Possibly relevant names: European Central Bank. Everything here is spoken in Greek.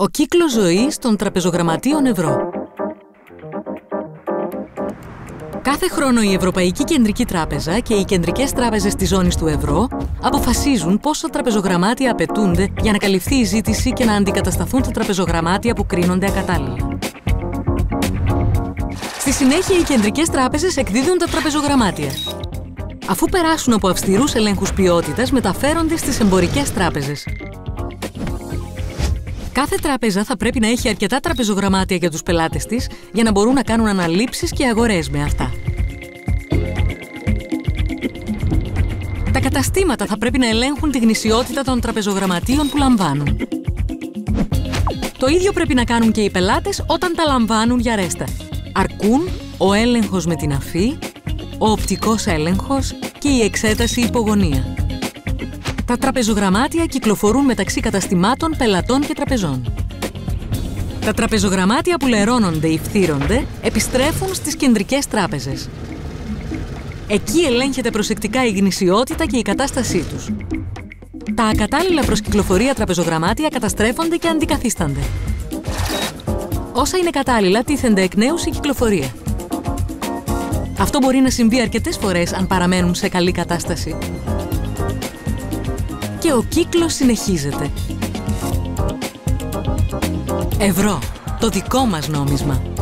Ο κύκλος ζωής των τραπεζογραμματείων ευρώ. Κάθε χρόνο η Ευρωπαϊκή Κεντρική Τράπεζα και οι κεντρικές τράπεζες της ζώνης του ευρώ αποφασίζουν πόσα τραπεζογραμμάτια απαιτούνται για να καλυφθεί η ζήτηση και να αντικατασταθούν τα τραπεζογραμμάτια που κρίνονται ακατάλληλα. Στη συνέχεια οι κεντρικές τράπεζες εκδίδουν τα τραπεζογραμμάτια. Αφού περάσουν από αυστηρούς ελέγχους ποιότητας, μεταφέρονται στις εμπορικές τράπεζες. Κάθε τράπεζα θα πρέπει να έχει αρκετά τραπεζογραμμάτια για τους πελάτες της για να μπορούν να κάνουν αναλήψεις και αγορές με αυτά. Τα καταστήματα θα πρέπει να ελέγχουν τη γνησιότητα των τραπεζογραμματείων που λαμβάνουν. Το ίδιο πρέπει να κάνουν και οι πελάτες όταν τα λαμβάνουν για ρέστα. Αρκούν ο έλεγχος με την αφή, ο οπτικός έλεγχος και η εξέταση υπογωνία. Τα τραπεζογραμμάτια κυκλοφορούν μεταξύ καταστημάτων, πελατών και τραπεζών. Τα τραπεζογραμμάτια που λερώνονται ή φθήρονται επιστρέφουν στις κεντρικές τράπεζες. Εκεί ελέγχεται προσεκτικά η γνησιότητα και η κατάστασή τους. Τα ακατάλληλα προς κυκλοφορία τραπεζογραμμάτια καταστρέφονται και αντικαθίστανται. Όσα είναι κατάλληλα τίθενται εκ νέου σε κυκλοφορία. Αυτό μπορεί να συμβεί αρκετές φορές αν παραμένουν σε καλή κατάσταση. Και ο κύκλος συνεχίζεται. Ευρώ, το δικό μας νόμισμα.